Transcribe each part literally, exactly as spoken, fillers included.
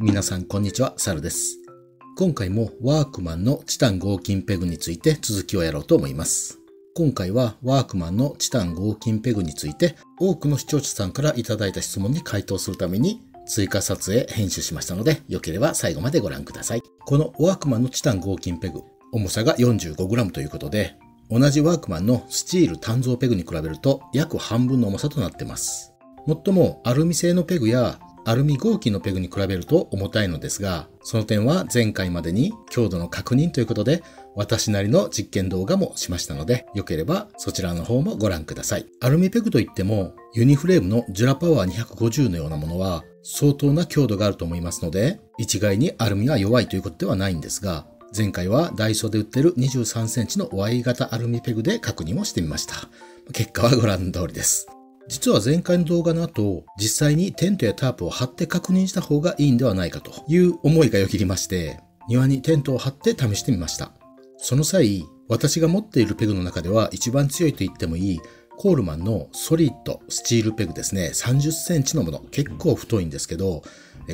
皆さんこんにちは、サルです。今回もワークマンのチタン合金ペグについて続きをやろうと思います。今回はワークマンのチタン合金ペグについて多くの視聴者さんからいただいた質問に回答するために追加撮影編集しましたので、良ければ最後までご覧ください。このワークマンのチタン合金ペグ、重さが よんじゅうごグラム ということで、同じワークマンのスチール鍛造ペグに比べると約半分の重さとなってます。もっともアルミ製のペグやアルミ合金のペグに比べると重たいのですが、その点は前回までに強度の確認ということで、私なりの実験動画もしましたので、良ければそちらの方もご覧ください。アルミペグといっても、ユニフレームのジュラパワーにひゃくごじゅうのようなものは相当な強度があると思いますので、一概にアルミは弱いということではないんですが、前回はダイソーで売ってるにじゅうさんセンチの Y 型アルミペグで確認をしてみました。結果はご覧の通りです。実は前回の動画の後、実際にテントやタープを張って確認した方がいいんではないかという思いがよぎりまして、庭にテントを張って試してみました。その際、私が持っているペグの中では一番強いと言ってもいい、コールマンのソリッドスチールペグですね、さんじゅっセンチのもの、結構太いんですけど、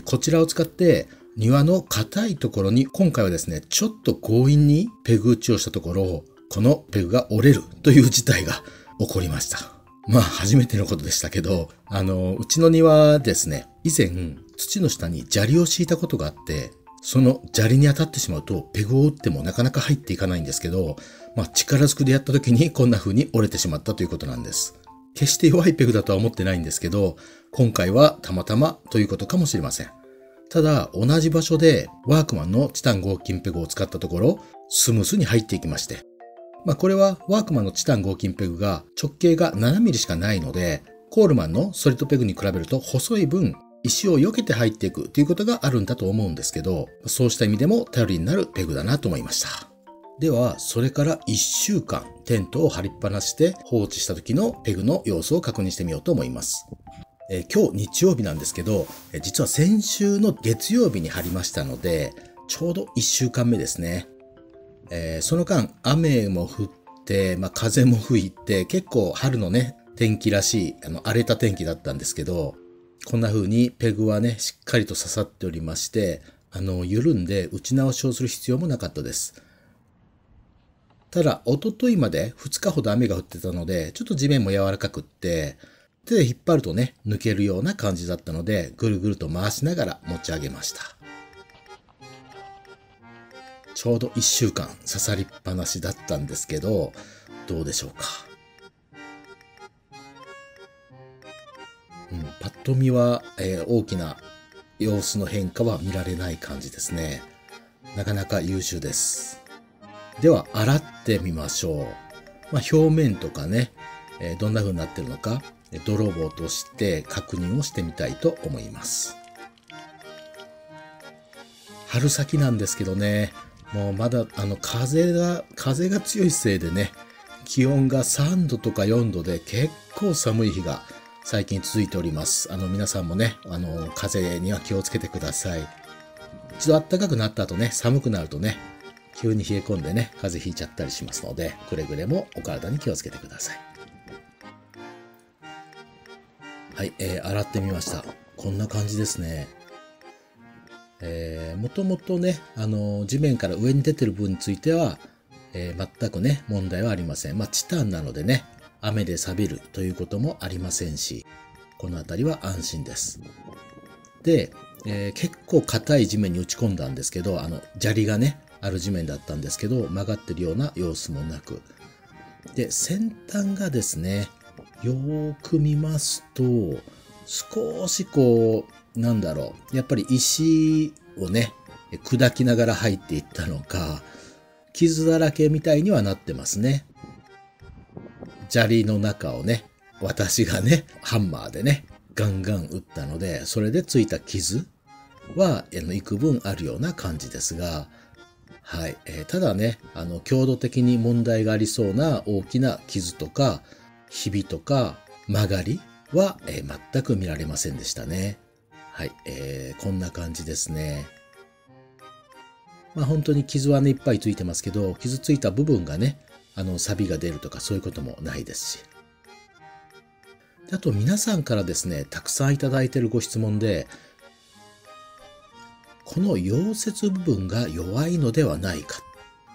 こちらを使って庭の硬いところに今回はですね、ちょっと強引にペグ打ちをしたところ、このペグが折れるという事態が起こりました。まあ初めてのことでしたけど、あの、うちの庭ですね、以前土の下に砂利を敷いたことがあって、その砂利に当たってしまうとペグを打ってもなかなか入っていかないんですけど、まあ力ずくでやった時にこんな風に折れてしまったということなんです。決して弱いペグだとは思ってないんですけど、今回はたまたまということかもしれません。ただ同じ場所でワークマンのチタン合金ペグを使ったところ、スムースに入っていきまして、まあこれはワークマンのチタン合金ペグが直径がななミリしかないので、コールマンのソリッドペグに比べると細い分石を避けて入っていくということがあるんだと思うんですけど、そうした意味でも頼りになるペグだなと思いました。では、それからいっしゅうかんテントを張りっぱなしで放置した時のペグの様子を確認してみようと思います。えー、今日日曜日なんですけど、実は先週の月曜日に張りましたので、ちょうどいっしゅうかんめですね。えー、その間、雨も降って、まあ、風も吹いて、結構春のね、天気らしい、あの、荒れた天気だったんですけど、こんな風にペグはね、しっかりと刺さっておりまして、あの、緩んで打ち直しをする必要もなかったです。ただ、一昨日までふつかほど雨が降ってたので、ちょっと地面も柔らかくって、手で引っ張るとね、抜けるような感じだったので、ぐるぐると回しながら持ち上げました。ちょうどいっしゅうかん刺さりっぱなしだったんですけど、どうでしょうか。うん、パッと見は、えー、大きな様子の変化は見られない感じですね。なかなか優秀です。では、洗ってみましょう。まあ、表面とかね、えー、どんな風になってるのか、泥棒として確認をしてみたいと思います。春先なんですけどね、もうまだ、あの、風が、風が強いせいでね、気温がさんどとかよんどで結構寒い日が最近続いております。あの、皆さんもね、あの、風邪には気をつけてください。一度暖かくなった後ね、寒くなるとね、急に冷え込んでね、風邪ひいちゃったりしますので、くれぐれもお体に気をつけてください。はい、えー、洗ってみました。こんな感じですね。えー、もともとね、あのー、地面から上に出てる分については、えー、全くね、問題はありません。まあ、チタンなのでね、雨で錆びるということもありませんし、このあたりは安心です。で、えー、結構硬い地面に打ち込んだんですけど、あの、砂利がね、ある地面だったんですけど、曲がってるような様子もなく。で、先端がですね、よーく見ますと、少しこう、なんだろう。やっぱり石をね、砕きながら入っていったのか、傷だらけみたいにはなってますね。砂利の中をね、私がね、ハンマーでね、ガンガン打ったので、それでついた傷は、あの、幾分あるような感じですが、はい。えー、ただね、あの、強度的に問題がありそうな大きな傷とか、ひびとか、曲がりは、えー、全く見られませんでしたね。はい、えー、こんな感じですね。まあ本当に傷はね、いっぱいついてますけど、傷ついた部分がね、あの、錆が出るとかそういうこともないですし。で、あと皆さんからですね、たくさんいただいているご質問で、この溶接部分が弱いのではないか。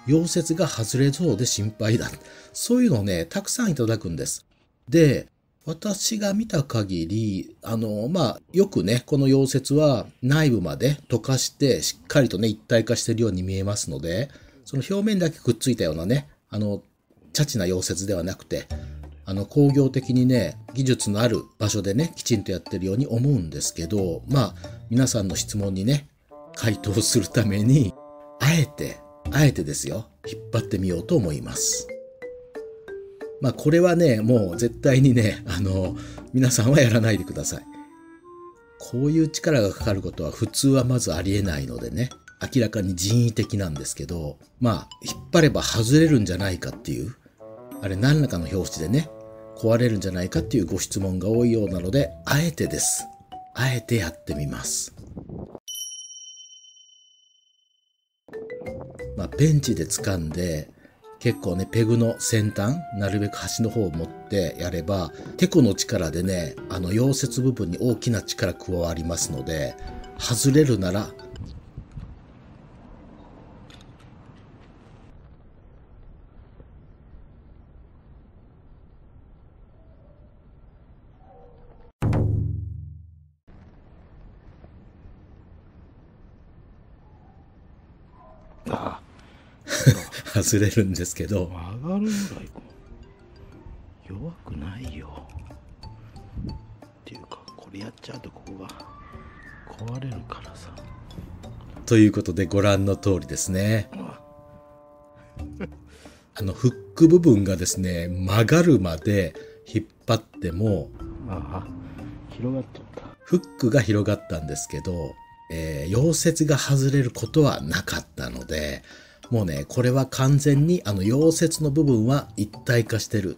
溶接が外れそうで心配だ。そういうのをね、たくさんいただくんです。で、私が見た限り、あの、まあ、よくね、この溶接は内部まで溶かして、しっかりとね、一体化しているように見えますので、その表面だけくっついたようなね、あの、チャチな溶接ではなくて、あの、工業的にね、技術のある場所でね、きちんとやってるように思うんですけど、まあ、皆さんの質問にね、回答するために、あえて、あえてですよ、引っ張ってみようと思います。まあこれはね、もう絶対にね、あの、皆さんはやらないでください。こういう力がかかることは普通はまずありえないのでね、明らかに人為的なんですけど、まあ、引っ張れば外れるんじゃないかっていう、あれ何らかの拍子でね、壊れるんじゃないかっていうご質問が多いようなので、あえてです。あえてやってみます。まあ、ベンチで掴んで、結構ね、ペグの先端、なるべく端の方を持ってやれば、テコの力でね、あの、溶接部分に大きな力加わりますので、外れるなら、あ外れるんですけど、上がるぐらい弱くないよっていうか、これやっちゃうとここが壊れるからさ。ということでご覧の通りですね。あのフック部分がですね、曲がるまで引っ張っても、ああ広がっちゃった。フックが広がったんですけど、えー、溶接が外れることはなかったので、もうね、これは完全にあの溶接の部分は一体化してる。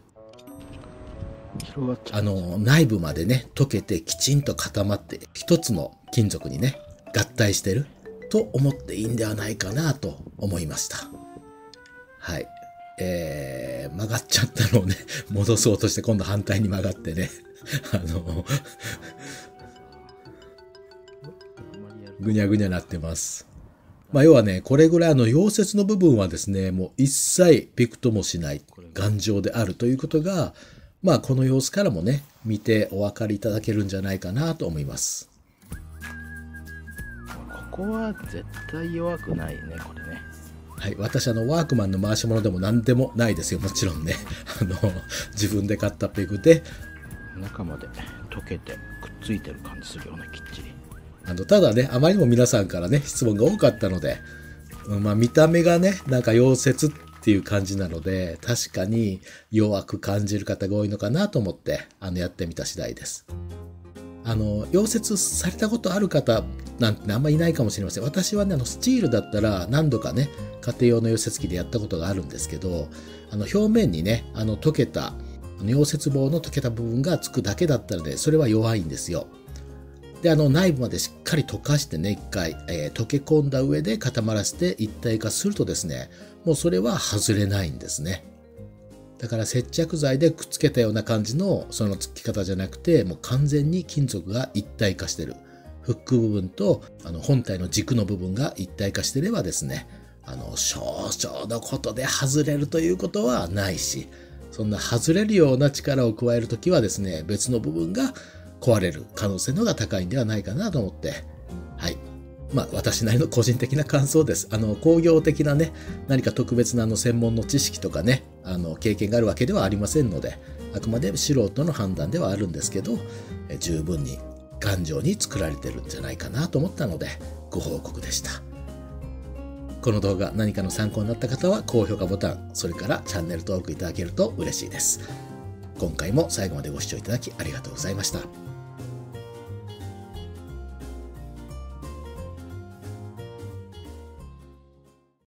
広がっちゃう。あの内部までね、溶けてきちんと固まって一つの金属にね、合体してると思っていいんではないかなと思いました。はい、えー、曲がっちゃったのをね、戻そうとして今度反対に曲がってね、あのぐにゃぐにゃなってます。まあ、要はね、これぐらいの溶接の部分はですね、もう一切びくともしない頑丈であるということが、まあ、この様子からもね、見てお分かりいただけるんじゃないかなと思います。ここは絶対弱くないね、これね。はい、私、あの、ワークマンの回し物でも何でもないですよ、もちろんね。あの、自分で買ったペグで。中まで溶けてくっついてる感じするよね、きっちり。あのただね、あまりにも皆さんからね、質問が多かったので、うん、まあ見た目がね、なんか溶接っていう感じなので、確かに弱く感じる方が多いのかなと思って、あのやってみた次第です。あの、溶接されたことある方なんてあんまりいないかもしれません。私はね、あのスチールだったら何度かね、家庭用の溶接機でやったことがあるんですけど、あの表面にね、あの溶けた、溶接棒の溶けた部分がつくだけだったので、それは弱いんですよ。で、あの内部までしっかり溶かしてね、一回、えー、溶け込んだ上で固まらせて一体化するとですね、もうそれは外れないんですね。だから接着剤でくっつけたような感じのそのつき方じゃなくて、もう完全に金属が一体化してる。フック部分とあの本体の軸の部分が一体化してればですね、あの少々のことで外れるということはないし、そんな外れるような力を加えるときはですね、別の部分が壊れる可能性の方が高いんではないかなと思って、はい。まあ、私なりの個人的な感想です。あの、工業的なね、何か特別なあの専門の知識とかね、あの、経験があるわけではありませんので、あくまで素人の判断ではあるんですけど、え十分に頑丈に作られてるんじゃないかなと思ったので、ご報告でした。この動画、何かの参考になった方は、高評価ボタン、それからチャンネル登録いただけると嬉しいです。今回も最後までご視聴いただきありがとうございました。